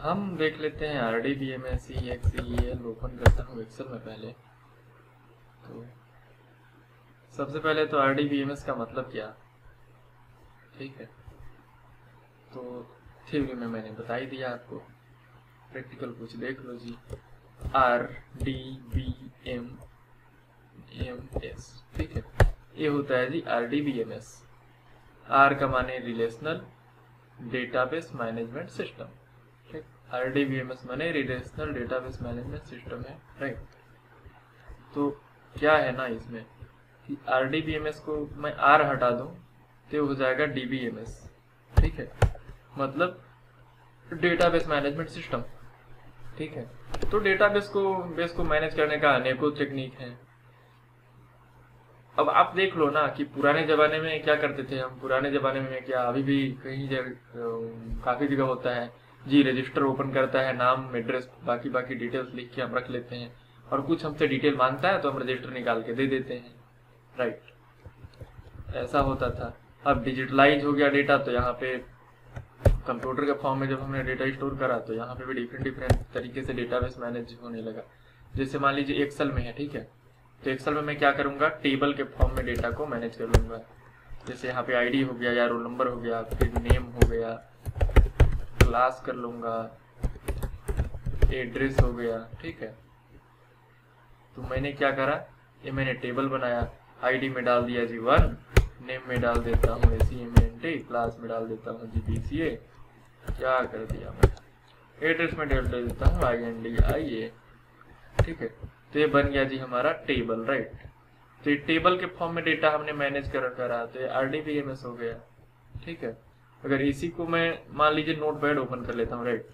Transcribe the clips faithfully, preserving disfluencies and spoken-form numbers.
हम देख लेते हैं R D B M S ई एक्सईएल ओपन करता हूँ एक्सेल में। पहले तो सबसे पहले तो R D B M S का मतलब क्या, ठीक है, तो थ्योरी में मैंने बता ही दिया आपको, प्रैक्टिकल कुछ देख लो जी। R D B M M S, ठीक है, ये होता है जी R D B M S. R का माने relational database management system, R D B M S माने रिलेशनल डेटाबेस मैनेजमेंट सिस्टम है, राइट। तो क्या है ना इसमें कि R D B M S को मैं आर हटा दूं तो हो जाएगा डी बी एम एस, ठीक है, मतलब डेटाबेस मैनेजमेंट सिस्टम, ठीक है। तो डेटाबेस को बेस को मैनेज करने का अनेकों टेक्निक है। अब आप देख लो ना कि पुराने ज़माने में क्या करते थे हम, पुराने ज़माने में क्या अभी भी कहीं जगह काफ़ी जगह होता है जी, रजिस्टर ओपन करता है, नाम एड्रेस बाकी बाकी डिटेल्स लिख के हम रख लेते हैं, और कुछ हमसे डिटेल मांगता है तो हम रजिस्टर निकाल के दे देते हैं, राइट, ऐसा होता था। अब डिजिटलाइज हो गया डेटा, तो यहाँ पे कंप्यूटर के फॉर्म में जब हमने डेटा स्टोर करा तो यहाँ पे भी डिफरेंट डिफरेंट तरीके से डेटाबेस मैनेज होने लगा। जैसे मान लीजिए एक्सेल में है, ठीक है, तो एक्सेल में मैं क्या करूँगा, टेबल के फॉर्म में डेटा को मैनेज कर लूँगा। जैसे यहाँ पे आई डी हो गया या रोल नंबर हो गया, फिर नेम हो गया, क्लास कर लूंगा, एड्रेस हो गया, ठीक है। तो मैंने क्या करा, ये मैंने टेबल बनाया, आईडी में डाल दिया जी वन, नेम में डाल देता हूँ A C M N T, class में डाल देता हूँ जी बी सी ए, क्या कर दिया मैं, एड्रेस में डाल देता हूँ आई एन डी आई ए, ठीक है। तो ये बन गया जी हमारा टेबल, राइट। तो ये टेबल के फॉर्म में डेटा हमने मैनेज कर करा, तो ये R D B M S हो गया, ठीक है। अगर इसी को मैं मान लीजिए नोटपैड ओपन कर लेता हूँ, राइट,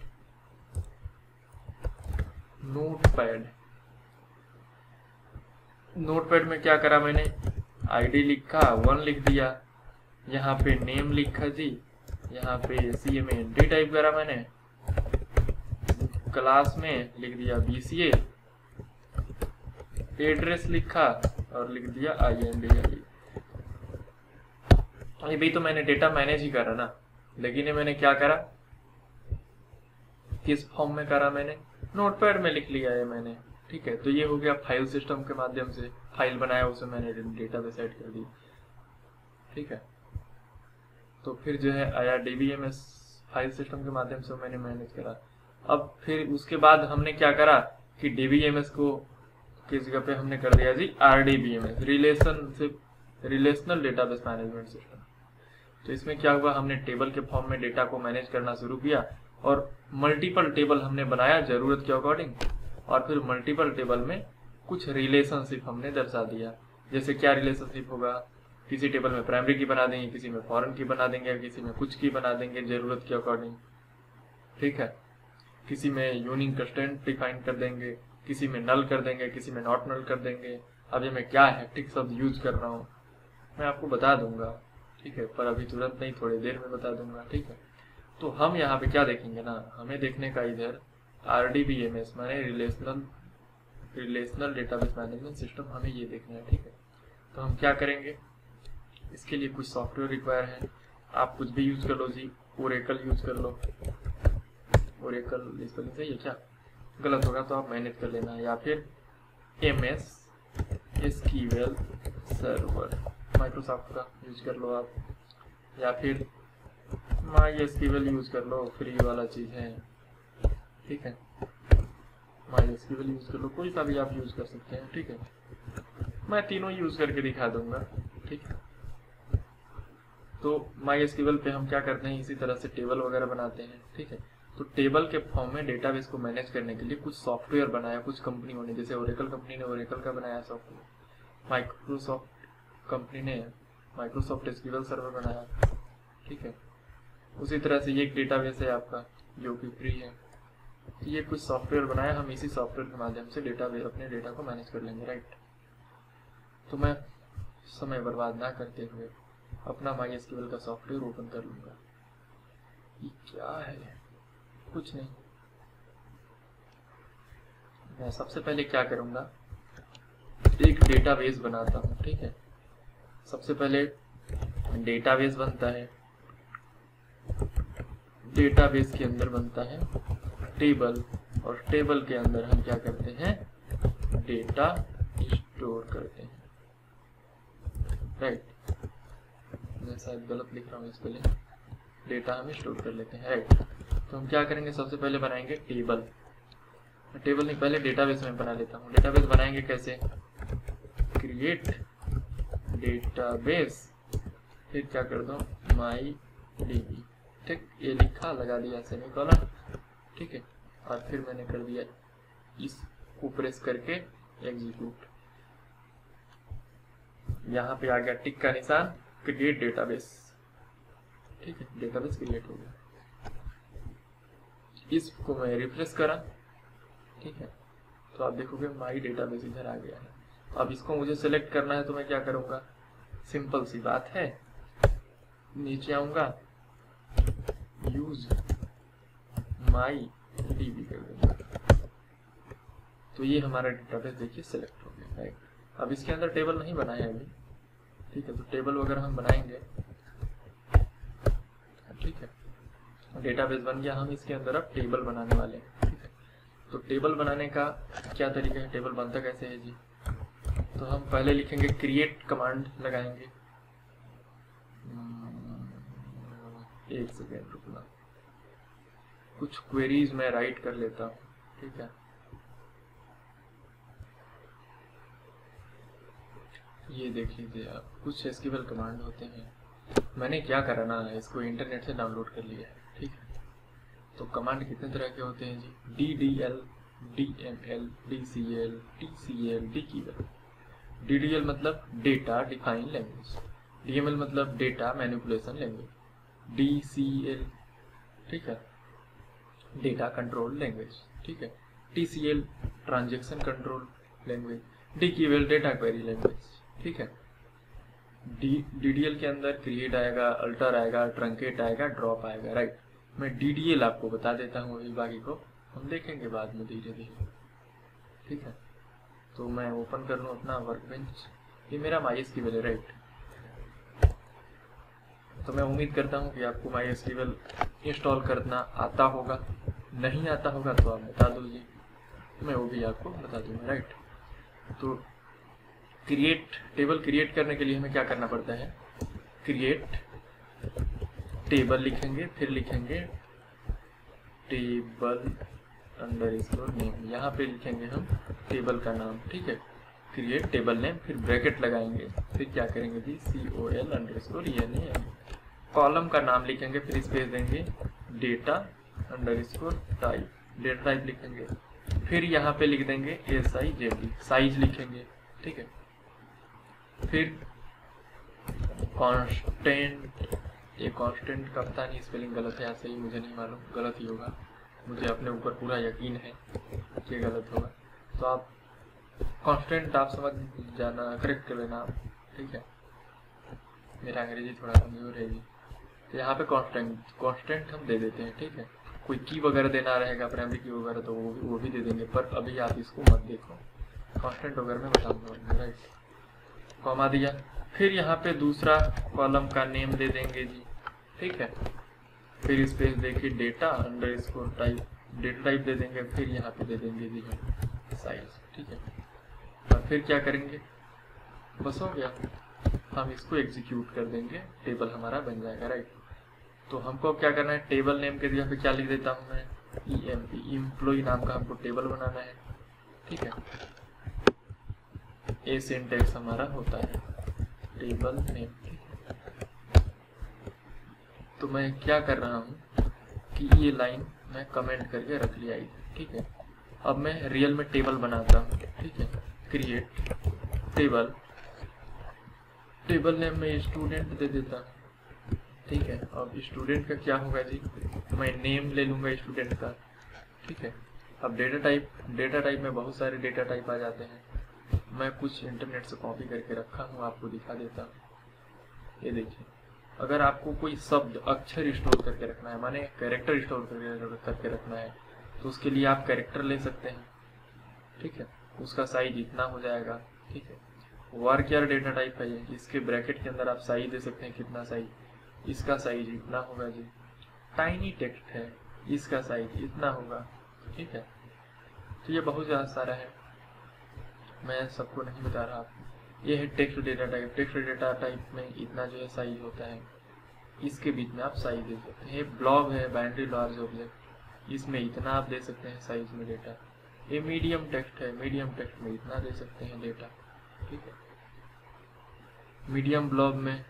नोटपैड नोटपैड में क्या करा मैंने, आईडी लिखा वन लिख दिया, यहाँ पे नेम लिखा जी, यहाँ पे C M N T type करा मैंने, क्लास में लिख दिया बी सी ए, एड्रेस लिखा और लिख दिया आई एन डी आई। ये भी तो मैंने डेटा मैनेज ही करा ना, लेकिन ये मैंने क्या करा, किस फॉर्म में करा, मैंने नोटपैड में लिख लिया है मैंने, ठीक है। तो ये हो गया फाइल सिस्टम के माध्यम से, फाइल बनाया उसे मैंने डेटा पे सेट कर दी, ठीक है। तो फिर जो है आया D B M S, file system के माध्यम से मैंने मैनेज करा। अब फिर उसके बाद हमने क्या करा कि डी बी एम एस को किस जगह पे हमने कर दिया जी R D B M S, relationship relational database management system. तो इसमें क्या हुआ, हमने टेबल के फॉर्म में डेटा को मैनेज करना शुरू किया और मल्टीपल टेबल हमने बनाया जरूरत के अकॉर्डिंग, और फिर मल्टीपल टेबल में कुछ रिलेशनशिप हमने दर्शा दिया। जैसे क्या रिलेशनशिप होगा, किसी टेबल में प्राइमरी की बना देंगे, किसी में फॉरेन की बना देंगे, किसी में कुछ की बना देंगे जरूरत के अकॉर्डिंग, ठीक है, किसी में यूनिक कंस्ट्रेंट डिफाइन कर देंगे, किसी में नल कर देंगे, किसी में नॉट नल कर देंगे। अब ये मैं क्या हैक्टिक शब्द यूज कर रहा हूँ मैं आपको बता दूंगा, ठीक है, पर अभी तुरंत नहीं, थोड़ी देर में बता दूंगा, ठीक है। तो हम यहाँ पे क्या देखेंगे ना, हमें देखने का इधर R D B M S माने relational relational database management system, हमें ये देखना है, ठीक है। तो हम क्या करेंगे, इसके लिए कुछ सॉफ्टवेयर रिक्वायर है, आप कुछ भी यूज कर लो जी, ओरेकल यूज कर लो, ओरेकल इसमें सही है क्या, गलत होगा तो आप मैनेज कर लेना, या फिर M S S Q L server Microsoft का यूज कर लो आप, या फिर My S Q L use कर लो, फ्री वाला चीज़ है, ठीक है, My S Q L use कर लो, कोई सा भी आप यूज कर सकते हैं, ठीक है। मैं तीनों यूज करके दिखा दूंगा, ठीक है। तो माई एस क्यू एल पे हम क्या करते हैं, इसी तरह से टेबल वगैरह बनाते हैं, ठीक है। तो टेबल के फॉर्म में डेटाबेस को मैनेज करने के लिए कुछ सॉफ्टवेयर बनाया कुछ कंपनियों ने, जैसे ओरेकल कंपनी ने ओरेकल का बनाया सॉफ्टवेयर, माइक्रोसॉफ्ट कंपनी ने Microsoft S Q L server बनाया, ठीक है। उसी तरह से ये एक डेटाबेस है आपका जो कि फ्री है, ये कुछ सॉफ्टवेयर बनाया, हम इसी सॉफ्टवेयर के माध्यम से डेटाबेस अपने डेटा को मैनेज कर लेंगे, राइट। तो मैं समय बर्बाद ना करते हुए अपना माई एस क्यू एल का सॉफ्टवेयर ओपन कर लूँगा। ये क्या है, कुछ नहीं, मैं सबसे पहले क्या करूँगा, एक डेटाबेस बनाता हूँ, ठीक है। सबसे पहले डेटाबेस बनता है, डेटाबेस के अंदर बनता है टेबल, और टेबल के अंदर हम क्या करते हैं, डेटा स्टोर करते हैं, राइट right. जैसा गलत लिख रहा हूँ इसके लिए डेटा हम स्टोर कर लेते हैं, राइट right. तो हम क्या करेंगे, सबसे पहले बनाएंगे टेबल, टेबल नहीं पहले डेटाबेस में बना लेता हूँ। डेटाबेस बनाएंगे कैसे, क्रिएट डेटाबेस, फिर क्या कर दो माई डीबी, ठीक, ये लिखा लगा दिया सेमीकोलन, ठीक है, और फिर मैंने कर दिया इसको प्रेस करके एग्जीक्यूट, यहाँ पे आ गया टिक का निशान, क्रिएट डेटाबेस, ठीक है, डेटाबेस क्रिएट हो गया। इसको मैं रिफ्रेश करा, ठीक है, तो आप देखोगे माई डेटाबेस इधर आ गया है। अब इसको मुझे सेलेक्ट करना है तो मैं क्या करूँगा, सिंपल सी बात है, नीचे आऊँगा, यूज माई डीबी कर दूंगा, तो ये हमारा डेटाबेस देखिए सेलेक्ट हो गया, राइट। अब इसके अंदर टेबल नहीं बनाया अभी, ठीक है, तो टेबल वगैरह हम बनाएंगे, ठीक है, डेटाबेस बन गया, हम इसके अंदर अब टेबल बनाने वाले हैं, ठीक है। तो टेबल बनाने का क्या तरीका है, टेबल बनता कैसे है जी, तो हम पहले लिखेंगे क्रिएट कमांड लगाएंगे, एक सेकेंड रुकना, कुछ क्वेरीज मैं राइट कर लेता हूँ, ठीक है, ये देख लीजिए आप, कुछ एसक्यूएल कमांड होते हैं, मैंने क्या कराना है, इसको इंटरनेट से डाउनलोड कर लिया है, ठीक है। तो कमांड कितने तरह के होते हैं जी, DDL, DML, DCL, TCL, DQL. DDL मतलब डेटा डिफाइन लैंग्वेज, डीएमएल मतलब डेटा मैनिपुलेशन लैंग्वेज, डीसीएल ठीक है डेटा कंट्रोल लैंग्वेज, ठीक है, TCL transaction control language, DQL data query language, ठीक है। डीडीएल के अंदर क्रिएट आएगा, अल्टर आएगा, ट्रंकेट आएगा, ड्रॉप आएगा, राइट। मैं डीडीएल आपको बता देता हूँ, अभी बाकी को हम देखेंगे बाद में धीरे धीरे, ठीक है। तो मैं ओपन कर लूँ अपना वर्कबेंच, ये मेरा MySQL है, राइट। तो मैं उम्मीद करता हूँ कि आपको MySQL इंस्टॉल करना आता होगा, नहीं आता होगा तो आप बता दीजिए, मैं वो भी आपको बता दूंगा, राइट। तो क्रिएट टेबल क्रिएट करने के लिए हमें क्या करना पड़ता है, क्रिएट टेबल लिखेंगे, फिर लिखेंगे टेबल अंडर स्कोर नेम, यहाँ पे लिखेंगे हम टेबल का नाम, ठीक है, क्रिएट टेबल नेम, फिर ब्रैकेट लगाएंगे, फिर क्या करेंगे जी, C O L underscore N A M, column का नाम लिखेंगे, फिर स्पेस देंगे data underscore type, data type लिखेंगे, फिर यहाँ पे लिख देंगे S I J D, size लिखेंगे, ठीक है, फिर कॉन्स्टेंट, ये कॉन्स्टेंट का पता नहीं स्पेलिंग गलत है या सही मुझे नहीं मालूम, गलत ही होगा, मुझे अपने ऊपर पूरा यकीन है कि गलत होगा, तो आप कॉन्स्टेंट आप समझ जाना, करेक्ट कर लेना, ठीक है, मेरा अंग्रेजी थोड़ा कमजोर है जी। तो यहाँ पे कॉन्स्टेंट कॉन्स्टेंट हम दे देते हैं, ठीक है, कोई की वगैरह देना रहेगा, प्राइमरी की वगैरह, तो वो भी वो भी दे देंगे, पर अभी आप इसको मत देखो, कॉन्स्टेंट वगैरह में बताऊँगा, राइट। कॉमा दिया, फिर यहाँ पे दूसरा कॉलम का नेम दे देंगे जी, ठीक है, फिर स्पेस देखिए data underscore type, data type दे देंगे, फिर यहाँ पे दे देंगे जी हम साइज, ठीक है, और फिर क्या करेंगे, बस हो गया, हम इसको एग्जीक्यूट कर देंगे, टेबल हमारा बन जाएगा, राइट। तो हमको अब क्या करना है, टेबल नेम के जगह पे क्या लिख देता हूँ मैं, ई एम पी, एम्प्लॉई नाम का हमको टेबल बनाना है, ठीक है, ये सिंटैक्स हमारा होता है टेबल नेम। तो मैं क्या कर रहा हूँ कि ये लाइन मैं कमेंट करके रख लिया इधर, ठीक है। अब मैं रियल में टेबल बनाता हूँ, ठीक है, क्रिएट टेबल, टेबल नेम में स्टूडेंट दे देता हूँ, ठीक है। अब स्टूडेंट का क्या होगा जी, मैं नेम ले लूँगा स्टूडेंट का, ठीक है। अब डेटा टाइप, डेटा टाइप में बहुत सारे डेटा टाइप आ जाते हैं, मैं कुछ इंटरनेट से कॉपी करके रखा हूँ, आपको दिखा देता हूँ, ये देखिए। अगर आपको कोई शब्द अक्षर स्टोर करके रखना है, माने कैरेक्टर स्टोर करके रखना है, तो उसके लिए आप कैरेक्टर ले सकते हैं, ठीक है, उसका साइज इतना हो जाएगा, ठीक है। वारक्यार डेटा टाइप है, इसके ब्रैकेट के अंदर आप साइज दे सकते हैं, कितना साइज, इसका साइज इतना होगा जी। टाइनी टेक्स्ट है, इसका साइज इतना होगा, ठीक है। तो ये बहुत ज़्यादा सारा है, मैं सबको नहीं बता रहा आपको। ये है text data type. Text data type में इतना जो है साइज होता है, इसके बीच में आप साइज दे सकते हैं। ये ब्लॉब है, बाइनरी लार्ज ऑब्जेक्ट, इसमें इतना आप दे सकते हैं साइज में डेटा। ये मीडियम टेक्स्ट है, मीडियम टेक्स्ट में इतना दे सकते हैं डेटा, ठीक है। मीडियम ब्लॉब में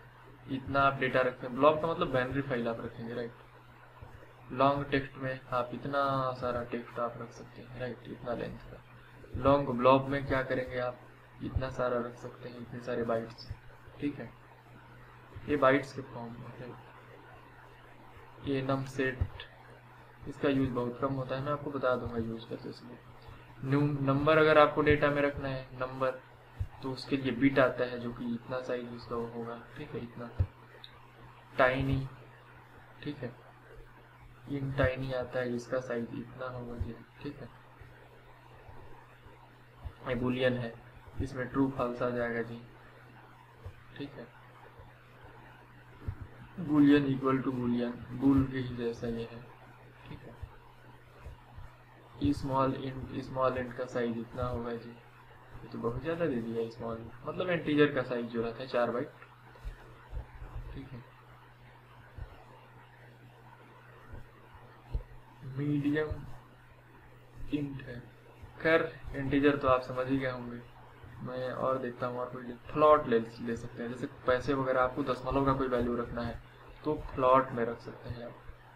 इतना आप डेटा रखते हैं, ब्लॉब का मतलब बाइनरी फाइल आप रखेंगे, राइट। लॉन्ग टेक्स्ट में आप इतना सारा टेक्स्ट आप रख सकते हैं, राइट, इतना लेंथ का। लॉन्ग ब्लॉब में क्या करेंगे आप, इतना सारा रख सकते हैं, इतने सारे बाइट्स, ठीक है। ये बाइट्स के फॉर्म में ये नम सेट, इसका यूज बहुत कम होता है, मैं आपको बता दूंगा यूज करते समय। नंबर अगर आपको डेटा में रखना है नंबर, तो उसके लिए बिट आता है जो कि इतना साइज उसका होगा, ठीक है, इतना। टाइनी, ठीक है, इन टाइनी आता है, इसका साइज इतना होगा जी, ठीक है। बूलियन है, इसमें ट्रू फॉल्स आ जाएगा जी, ठीक है। Boolean equal to Boolean, bool के ही जैसा ये है, ठीक है। स्मॉल इंट, स्मॉल इंट का साइज इतना होगा जी, ये तो बहुत ज्यादा दे दिया। स्मॉल मतलब इंटीजर का साइज जो रहता है चार बाइट, ठीक है। मीडियम इंट है, खैर इंटीजर तो आप समझ ही गए होंगे। मैं और देखता हूँ, और कोई फ्लॉट ले ले सकते हैं, जैसे पैसे वगैरह आपको दशमलव का कोई वैल्यू रखना है तो फ्लॉट में रख सकते हैं आप।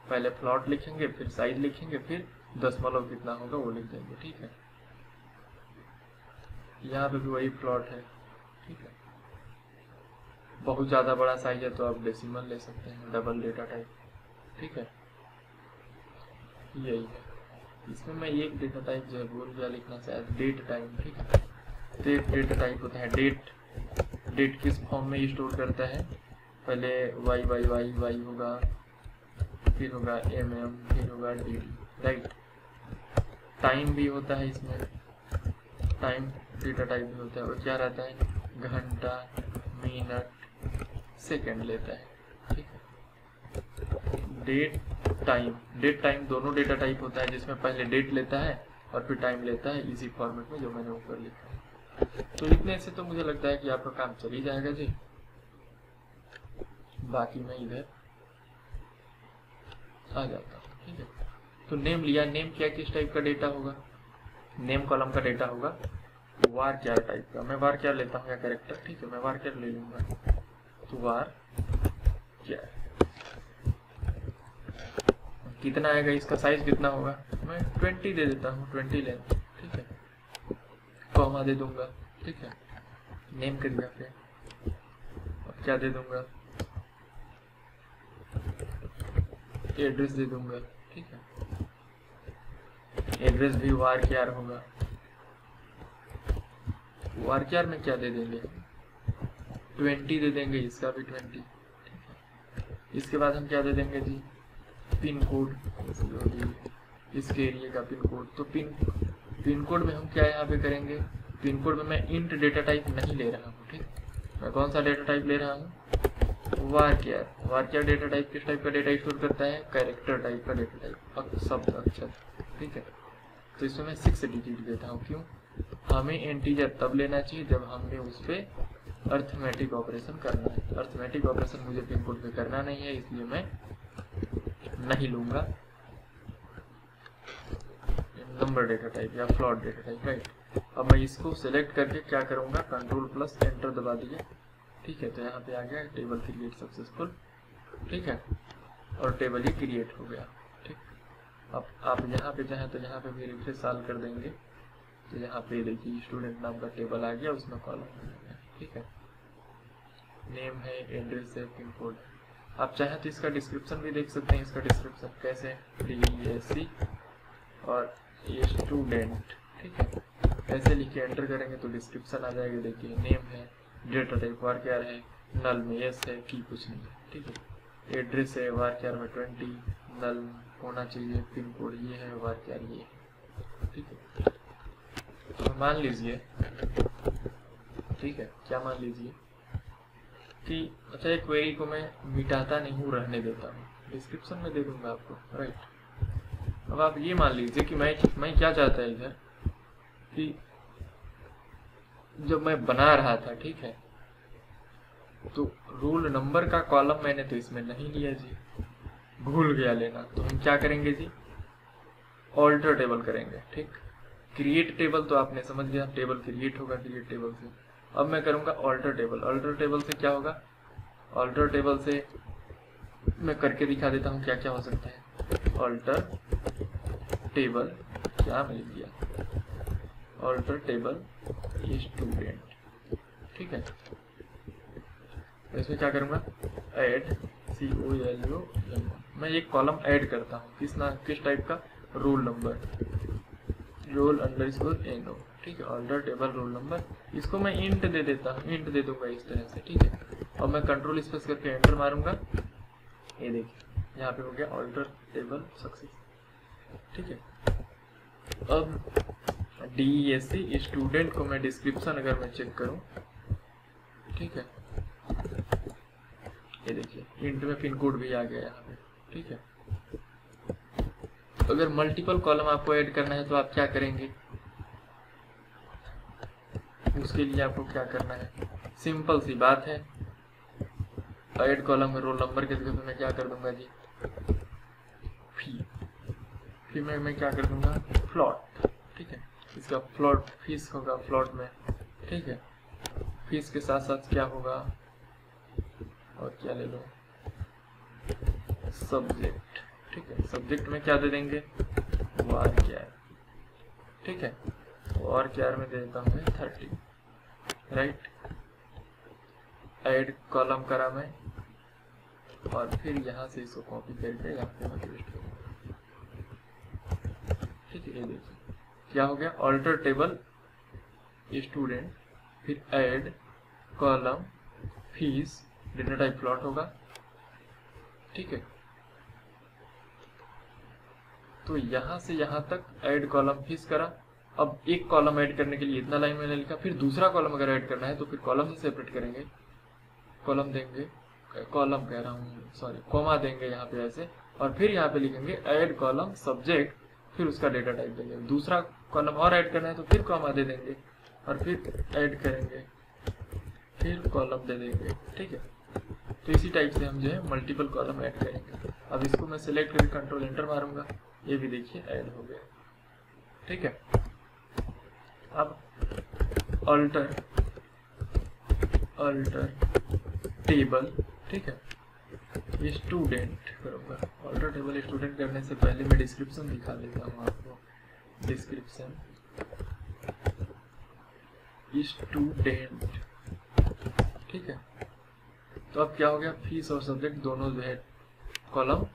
पहले फ्लॉट लिखेंगे, फिर साइज लिखेंगे, फिर दशमलव कितना होगा वो लिख देंगे, ठीक है। यहाँ पे भी वही फ्लॉट है, ठीक है। बहुत ज़्यादा बड़ा साइज है तो आप डेसिमल ले सकते हैं, डबल डेटा टाइप, ठीक है, यही है। इसमें मैं एक डेटा टाइप जो है भूल गया लिखना, शायद डेट टाइप, ठीक है। डेट डेटा टाइप होता है। डेट डेट किस फॉर्म में स्टोर करता है, पहले वाई वाई वाई वाई होगा, फिर होगा एम एम, फिर होगा डी, राइट। टाइम भी होता है इसमें, टाइम डेटा टाइप भी होता है। और क्या रहता है, घंटा मिनट सेकेंड लेता है, ठीक है। डेट टाइम, डेट टाइम दोनों डेटा टाइप होता है, जिसमें पहले डेट लेता है और फिर टाइम लेता है, इसी फॉर्मेट में जो मैंने ऊपर लिखा है। तो इतने से तो मुझे लगता है कि आपका काम चल ही जाएगा जी। बाकी मैं इधर आ जाता हूँ, ठीक है। तो नेम लिया, नेम क्या किस टाइप का डेटा होगा, नेम कॉलम का डेटा होगा, वार क्यार टाइप का। मैं वार क्यार लेता हूँ या कैरेक्टर, ठीक है, मैं वार क्यार ले लूंगा। तो वार क्यार कितना आएगा, इसका साइज कितना होगा, मैं बीस दे देता हूँ, बीस लेंथ, ठीक है, कॉमा दे दूंगा, ठीक है। नेम के जगह पे अब क्या दे दूंगा, एड्रेस दे दूंगा, ठीक है। एड्रेस भी वार क्यार होगा। वार क्यार में क्या दे देंगे, बीस दे देंगे, इसका भी बीस, ठीक है। इसके बाद हम क्या दे देंगे जी, पिन कोड, इसके एरिया का पिन कोड। तो पिन पिन कोड में हम क्या यहाँ पे करेंगे, पिन कोड में मैं इंट डेटा टाइप नहीं ले रहा हूँ, ठीक। मैं कौन सा डेटा टाइप ले रहा हूँ, varchar. Varchar data type किस टाइप का डेटा स्टोर करता है, कैरेक्टर टाइप का डेटा टाइप, शब्द अक्षर, ठीक है। तो इसमें मैं सिक्स डिजिट देता हूँ, क्यों, हमें इंटीजर तब लेना चाहिए जब हमें उस पर अर्थमेटिक ऑपरेशन करना है। अर्थमेटिक ऑपरेशन मुझे पिन कोड पर करना नहीं है, इसलिए मैं नहीं लूंगा। नंबर डेटा टाइप या फ्लॉट डेटा टाइप, राइट। अब मैं इसको सिलेक्ट करके क्या करूंगा, कंट्रोल प्लस एंटर दबा दिया, ठीक है। तो यहाँ पे आ गया टेबल क्रिएट सक्सेसफुल, ठीक है, और टेबल ही क्रिएट हो गया, ठीक। अब आप यहाँ पे चाहें तो यहाँ पे भी रिफ्रेश साल कर देंगे, तो यहाँ पे देखिए स्टूडेंट नाम का टेबल आ गया, उसमें कॉलम, ठीक है। नेम है, एड्रेस है, पिन कोड। आप चाहें तो इसका डिस्क्रिप्शन भी देख सकते हैं। इसका डिस्क्रिप्शन कैसे, डी और ये स्टूडेंट, ठीक है, ऐसे लिख के एंटर करेंगे तो डिस्क्रिप्शन आ जाएगा। देखिए नेम है, डेटा टाइप वार क्यार है, नल में यस है कि कुछ नहीं है, ठीक है। एड्रेस है, वार क्यार में ट्वेंटी, नल होना चाहिए, पिन कोड ये है, वार क्यार ये है, ठीक है। तो मान लीजिए, ठीक है, क्या मान लीजिए कि अच्छा ये क्वेरी को मैं मिटाता नहीं हूँ, रहने देता हूँ, डिस्क्रिप्शन में दे दूंगा आपको, राइट। अब आप ये मान लीजिए कि मैं मैं क्या चाहता है इधर कि जब मैं बना रहा था, ठीक है, तो रोल नंबर का कॉलम मैंने तो इसमें नहीं लिया जी, भूल गया लेना। तो हम क्या करेंगे जी, ऑल्टर टेबल करेंगे। ठीक, क्रिएट टेबल तो आपने समझ लिया, टेबल क्रिएट होगा क्रिएट टेबल से। अब मैं करूँगा ऑल्टर टेबल। ऑल्टर टेबल से क्या होगा, ऑल्टर टेबल से मैं करके दिखा देता हूँ क्या क्या हो सकता है। ऑल्टर टेबल क्या मिल गया, ऑल्टर टेबल स्टूडेंट, ठीक है। इसमें क्या करूँगा, add C O L O M, मैं एक कॉलम ऐड करता हूँ, किस ना किस टाइप का, roll number, roll underscore N O, ठीक है। ऑल्टर टेबल रोल नंबर, इसको मैं इंट दे देता हूँ, इंट दे दूंगा इस तरह से, ठीक है। और मैं कंट्रोल स्पेस करके एंटर मारूंगा, ये देखिए यहाँ पे हो गया ऑल्टर टेबल सक्सेस, ठीक है। अब डी एस सी स्टूडेंट को मैं डिस्क्रिप्शन अगर मैं चेक करूँ, ठीक है, ये देखिए इंट में पिन कोड भी आ गया यहाँ पे, ठीक है। अगर मल्टीपल कॉलम आपको ऐड करना है तो आप क्या करेंगे, उसके लिए आपको क्या करना है, सिंपल सी बात है, ऐड कॉलम में रोल नंबर के जगह पे मैं क्या कर दूंगा जी, फी, फी में मैं क्या कर दूंगा, फ्लॉट, ठीक है। इसका फ्लॉट फीस होगा फ्लॉट में, ठीक है। फीस के साथ साथ क्या होगा, और क्या ले लो, सब्जेक्ट, ठीक है। सब्जेक्ट में क्या दे देंगे, वार क्यार, ठीक है। वार क्यार में दे देता हूँ मैं थर्टी, राइट। ऐड कॉलम करा मैं, और फिर यहाँ से इसको कॉपी करके यहाँ पे मैं पेस्ट करूँगा, ठीक है। ये देखिए क्या हो गया, ऑल्टर टेबल स्टूडेंट, फिर add column fees, data type float होगा, ठीक है। तो यहाँ से यहाँ तक ऐड कॉलम फीस करा। अब एक कॉलम ऐड करने के लिए इतना लाइन मैंने लिखा, फिर दूसरा कॉलम अगर ऐड करना है तो फिर कॉलम से सेपरेट करेंगे, कॉलम देंगे, कॉलम कह रहा हूँ सॉरी, कोमा देंगे यहाँ पे ऐसे, और फिर यहाँ पे लिखेंगे ऐड कॉलम सब्जेक्ट, फिर उसका डेटा टाइप देंगे। दूसरा कॉलम और ऐड करना है तो फिर कॉमा दे देंगे, और फिर ऐड करेंगे, फिर कॉलम दे देंगे, ठीक है। तो इसी टाइप से हम जो है मल्टीपल कॉलम ऐड करेंगे। अब इसको मैं सिलेक्ट करके कंट्रोल एंटर मारूंगा, ये भी देखिए ऐड हो गया, ठीक है। अब अल्टर अल्टर टेबल, ठीक है, स्टूडेंट करूँगा। अल्टर टेबल स्टूडेंट करने से पहले मैं डिस्क्रिप्शन दिखा देता हूँ आपको, डिस्क्रिप्शन स्टूडेंट, ठीक है। तो अब क्या हो गया, फीस और सब्जेक्ट दोनों जो है कॉलम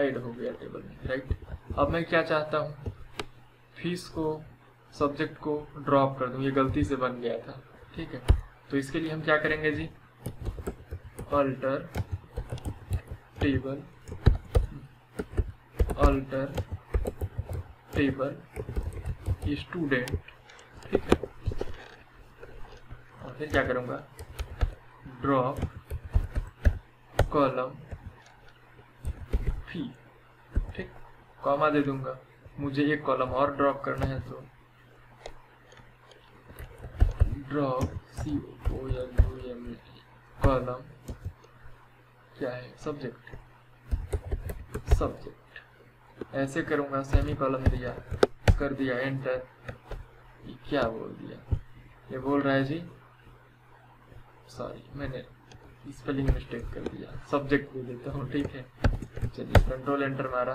ऐड हो गया टेबल में, राइट। अब मैं क्या चाहता हूँ, फीस को सब्जेक्ट को ड्रॉप कर दूँ, ये गलती से बन गया था, ठीक है। तो इसके लिए हम क्या करेंगे जी, alter table alter table student, ठीक है। और फिर क्या करूँगा, ड्रॉप कॉलम फी, ठीक, कॉमा दे दूंगा। मुझे एक कॉलम और ड्रॉप करना है तो drop C O L O M column क्या है, सब्जेक्ट सब्जेक्ट ऐसे करूंगा, सेमी कॉलम दिया, कर दिया एंटर, क्या बोल दिया, ये बोल रहा है जी, सॉरी मैंने स्पेलिंग मिस्टेक कर दिया, सब्जेक्ट दे देता हूँ, ठीक है। चलिए कंट्रोल एंटर मारा,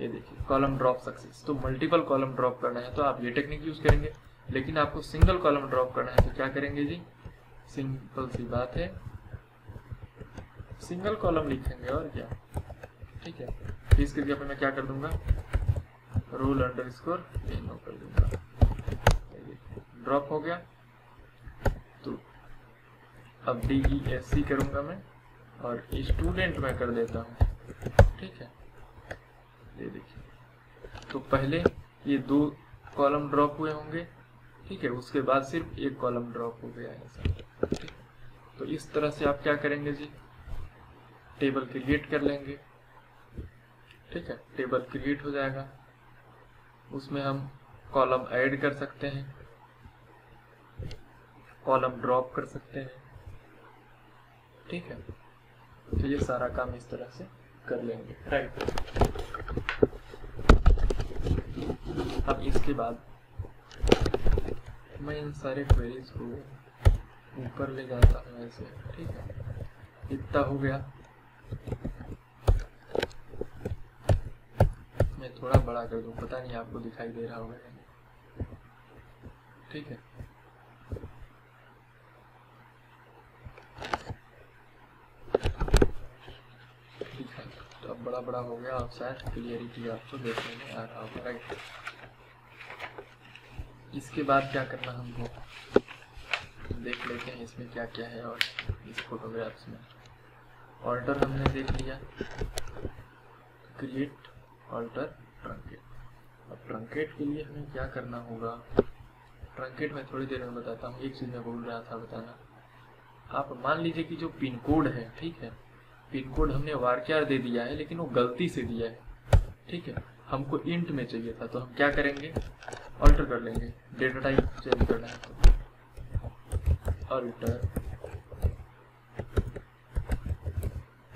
ये देखिए कॉलम ड्रॉप सक्सेस। तो मल्टीपल कॉलम ड्रॉप करना है तो आप ये टेक्निक यूज करेंगे, लेकिन आपको सिंगल कॉलम ड्रॉप करना है तो क्या करेंगे जी, सिंपल सी बात है, सिंगल कॉलम लिखेंगे और क्या, ठीक है। इस करके पे मैं क्या कर दूंगा, roll underscore N O कर दूंगा, ड्रॉप हो गया। तो अब डी ई एस सी करूंगा मैं, और स्टूडेंट में कर देता हूँ, ठीक है। ये देखिए तो पहले ये दो कॉलम ड्रॉप हुए होंगे, ठीक है, उसके बाद सिर्फ एक कॉलम ड्रॉप हो गया है सर, ठीक। तो इस तरह से आप क्या करेंगे जी, टेबल क्रिएट कर लेंगे, ठीक है। टेबल क्रिएट हो जाएगा, उसमें हम कॉलम ऐड कर सकते हैं, कॉलम ड्रॉप कर सकते हैं, ठीक है। तो ये सारा काम इस तरह से कर लेंगे, राइट। अब इसके बाद मैं इन सारे क्वेरीज को ऊपर ले जाता हूँ ऐसे, ठीक है। इतना हो गया, मैं थोड़ा बड़ा कर दूँ, पता नहीं आपको दिखाई दे रहा होगा, ठीक है। तो अब बड़ा बड़ा हो गया, आप शायद क्लियरिटी आपको देखने में आ रहा होगा, राइट। इसके बाद क्या करना हमको देख लेते हैं इसमें क्या क्या है। और इस फोटोग्राफ्स में ऑल्टर हमने देख लिया, क्रिएट ऑल्टर ट्रंकेट। अब ट्रंकेट के लिए हमें क्या करना होगा, ट्रंकेट मैं थोड़ी देर में बताता हूँ। एक चीज़ मैं बोल रहा था बताना, आप मान लीजिए कि जो पिन कोड है, ठीक है, पिन कोड हमने वारक्यार दे दिया है, लेकिन वो गलती से दिया है, ठीक है। हमको इंट में चाहिए था, तो हम क्या करेंगे, ऑल्टर कर लेंगे, डेटा टाइप चेंज करना है तो अल्टर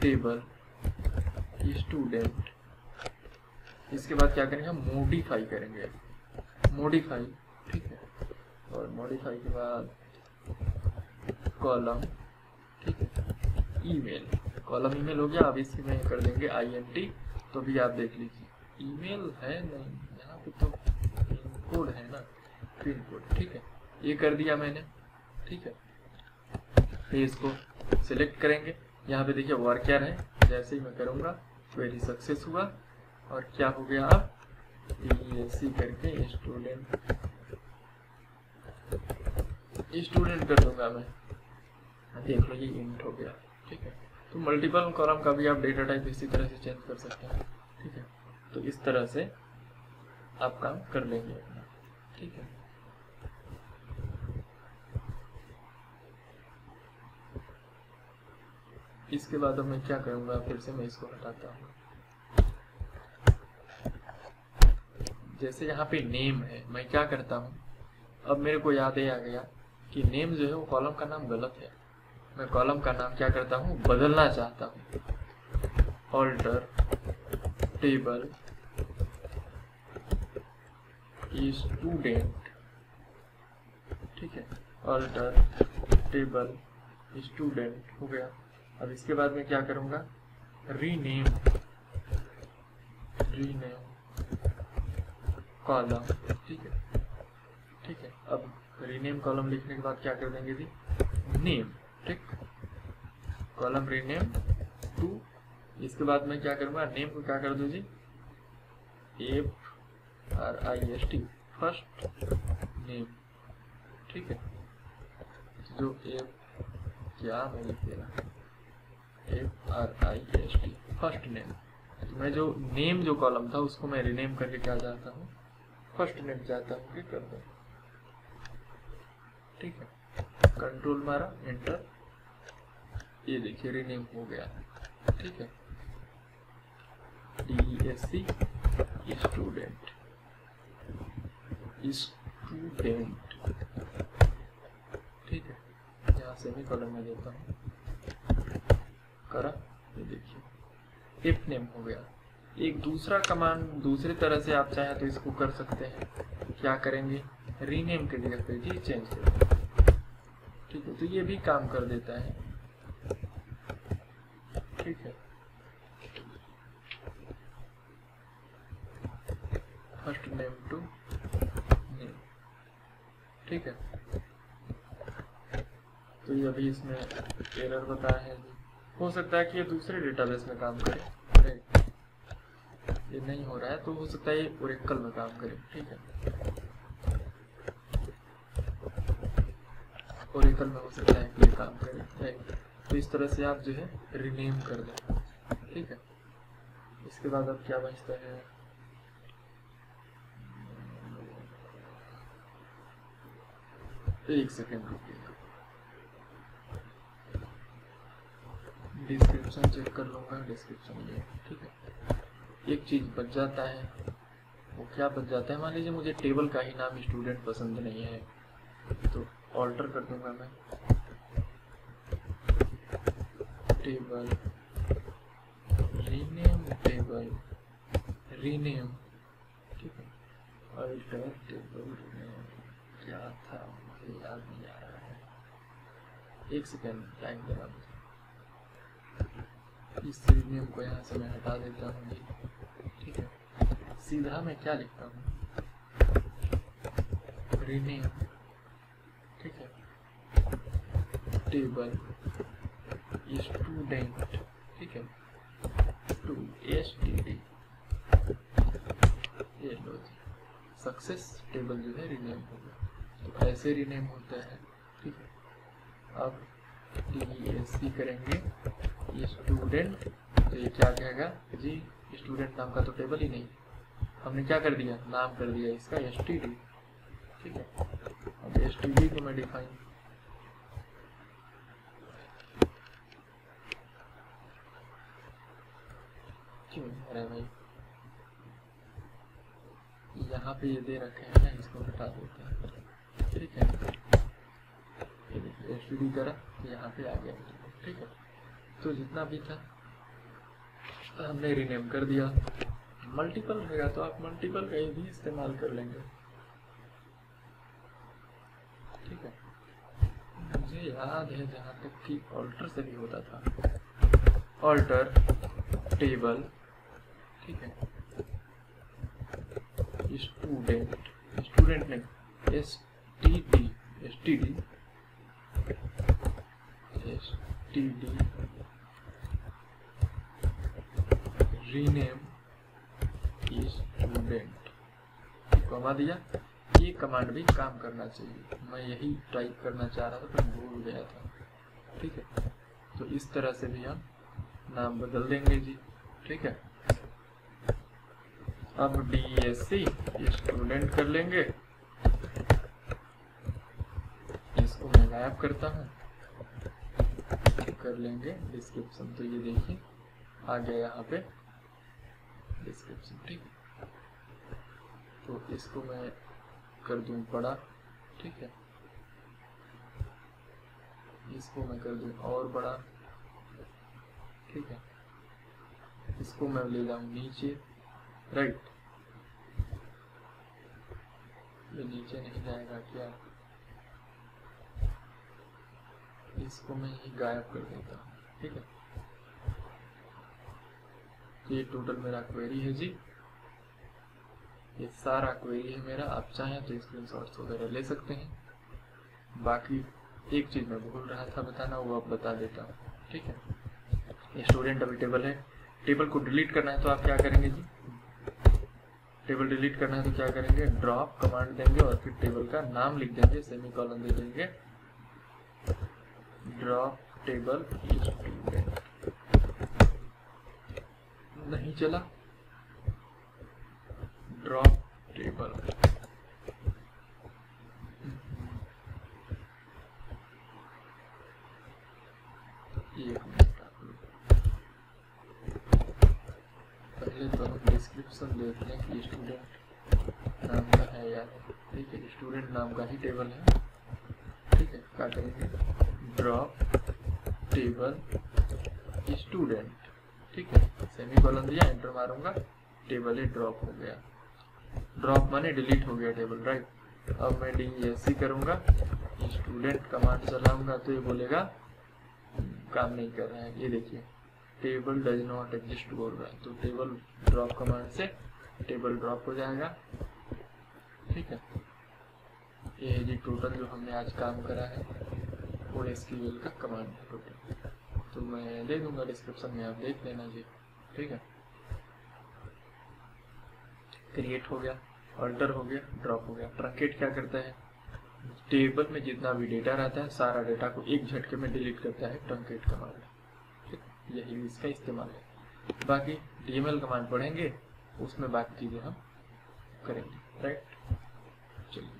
टेबल स्टूडेंट। इसके बाद क्या करेंगे, हम मॉडिफाई करेंगे, मॉडिफाई, ठीक है। और मॉडिफाई के बाद कॉलम, ठीक है, ईमेल, कॉलम ईमेल हो गया। अब इसमें कर देंगे आई एन टी, तो भी आप देख लीजिए ईमेल है नहीं, यहाँ पे तो पिन कोड है ना, पिन कोड, ठीक है। ये कर दिया मैंने, ठीक है। फिर इसको सिलेक्ट करेंगे, यहाँ पे देखिए वार क्या है, जैसे ही मैं करूँगा क्वेरी सक्सेस हुआ। और क्या हो गया, अब सी करके स्टूडेंट स्टूडेंट कर दूंगा मैं, देख लो ये इंट हो गया, ठीक है। तो मल्टीपल कॉलम का भी आप डेटा टाइप इसी तरह से चेंज कर सकते हैं, ठीक है। तो इस तरह से आप काम कर लेंगे अपना, ठीक है। इसके बाद अब मैं क्या करूँगा, फिर से मैं इसको हटाता हूँ। जैसे यहाँ पे नेम है, मैं क्या करता हूँ, अब मेरे को याद आ गया कि नेम जो है वो कॉलम का नाम गलत है। मैं कॉलम का नाम क्या करता हूँ, बदलना चाहता हूँ, ऑल्टर टेबल स्टूडेंट, ठीक है, ऑल्टर टेबल स्टूडेंट हो गया। अब इसके बाद मैं क्या करूँगा, रीनेम रीनेम कॉलम, ठीक है, ठीक है। अब रीनेम कॉलम लिखने के बाद क्या कर देंगे जी, नेम, ठीक, कॉलम रीनेम टू। इसके बाद मैं क्या करूँगा, नेम को क्या कर दूँ जी, F R I S T, first name, ठीक है। जो एफ क्या मैं लिख दे रहा, F R I S T, first name. तो मैं जो नेम जो कॉलम था उसको मैं रीनेम करके क्या चाहता हूँ, फर्स्ट नेम चाहता हूँ कि कर दो, ठीक है। कंट्रोल मारा, एंटर, ये देखिए रीनेम हो गया, ठीक है। D S C student student, ठीक है। यहाँ से मैं कॉलम में देता हूँ, करा, ये देखिए इफ नेम हो गया। एक दूसरा कमांड दूसरे तरह से आप चाहें तो इसको कर सकते हैं, क्या करेंगे, रीनेम के जगह पे जी चेंज करेंगे, ठीक है। तो ये भी काम कर देता है, ठीक है। फर्स्ट नेम टू नेम, ठीक है। तो ये अभी इसमें एरर बताया है, हो सकता है कि ये दूसरे डेटाबेस में काम करे, ये नहीं हो रहा है तो हो सकता है ये ओरेकल में काम करे, ठीक है, ओरेकल में हो सकता है कि ये काम करे। तो इस तरह से आप जो है रीनेम कर दें, ठीक है। इसके बाद अब क्या बचता है, एक सेकेंड रुकिए, डिस्क्रिप्शन चेक कर लूँगा, डिस्क्रिप्शन ये, ठीक है। एक चीज़ बच जाता है वो क्या बन जाता है, मान लीजिए मुझे टेबल का ही नाम स्टूडेंट पसंद नहीं है तो ऑल्टर कर दूंगा मैं टेबल रीनेम टेबल रीनेम, ठीक है, ऑल्टर टेबल रीनेम क्या था मुझे याद नहीं आ रहा है, एक सेकेंड टाइम लगा मुझे। इस रीनेम को यहाँ से मैं हटा देता हूँ जी, ठीक है। सीधा मैं क्या लिखता हूँ रीनेम, ठीक है, टेबल स्टूडेंट, ठीक है, टू एस टी डी, ये लो जी सक्सेस टेबल जो है रीनेम होगा। तो ऐसे रीनेम होता है, ठीक है। अब टी एस सी करेंगे स्टूडेंट, तो ये क्या कहेगा जी स्टूडेंट नाम का तो टेबल ही नहीं, हमने क्या कर दिया नाम कर दिया इसका एस टी डी, ठीक है। अब एस टी डी को मैं डिफाइन क्यों अरे भाई यहाँ पे ये दे रखे हैं ना, इसको हटा देते हैं, ठीक है। ये देखिए एस टी डी करा यहाँ पे आ गया, ठीक है। तो जितना भी था हमने रीनेम कर दिया। मल्टीपल रहेगा तो आप मल्टीपल का भी इस्तेमाल कर लेंगे, ठीक है। मुझे याद है जहाँ तक कि ऑल्टर से भी होता था, ऑल्टर टेबल, ठीक है, student student name S T D S T D S T D rename student comma दिया। ये कमांड भी काम करना चाहिए, मैं यही टाइप करना चाह रहा था पर भूल गया था, ठीक है। तो इस तरह से भी हम नाम बदल देंगे जी, ठीक है। अब डी एस सी स्टूडेंट कर लेंगे, इसको मैं गायब करता हूँ, कर लेंगे डिस्क्रिप्शन। तो ये देखिए आ गया यहाँ पे डिस्क्रिप्शन, ठीक है। तो इसको मैं कर दूँ बड़ा, ठीक है, इसको मैं कर दूँ और बड़ा, ठीक है, इसको मैं ले जाऊँ नीचे, राइट। ये नीचे नहीं जाएगा क्या, इसको मैं ही गायब कर देता हूँ, ठीक है। ये टोटल मेरा क्वेरी है जी, ये सारा क्वेरी है मेरा। आप चाहें तो स्क्रीनशॉट्स वगैरह ले सकते हैं। बाकी एक चीज़ मैं भूल रहा था बताना, वो अब बता देता हूँ, ठीक है। स्टूडेंट अभी टेबल है, टेबल को डिलीट करना है तो आप क्या करेंगे जी, टेबल डिलीट करना है तो क्या करेंगे ड्रॉप कमांड देंगे और फिर टेबल का नाम लिख देंगे, सेमीकॉलन दे देंगे ड्रॉप टेबल स्टूडेंट। नहीं चला ड्रॉप टेबल, ये पहले तो हम डिस्क्रिप्शन देखते हैं कि स्टूडेंट नाम का है या नहीं, ठीक है। स्टूडेंट नाम का ही टेबल है, ठीक है। क्या करेंगे ड्रॉप टेबल स्टूडेंट, ठीक है, सेमीकोलन दिया, एंटर मारूंगा, टेबल ही ड्रॉप हो गया। ड्रॉप माने डिलीट हो गया टेबल, राइट। अब मैं डी एस सी करूँगा, स्टूडेंट कमांड चलाऊँगा तो ये बोलेगा काम नहीं कर रहा है, ये देखिए टेबल डज नॉट एग्जिस्ट बोल रहा है। तो टेबल ड्रॉप कमांड से टेबल ड्रॉप हो जाएगा, ठीक है। ये जी टोटल जो हमने आज काम करा है वो एसक्यूएल का कमांड है टोटल। तो मैं दे दूंगा डिस्क्रिप्शन में, आप देख लेना जी, ठीक है। क्रिएट हो गया, ऑल्टर हो गया, ड्रॉप हो गया। ट्रंकेट क्या करता है, टेबल में जितना भी डेटा रहता है सारा डेटा को एक झटके में डिलीट करता है ट्रंकेट कमांड, यही इसका इस्तेमाल है। बाकी डीएमएल कमांड पढ़ेंगे, उसमें बाकी चीज़ें हम करेंगे, राइट। चलिए।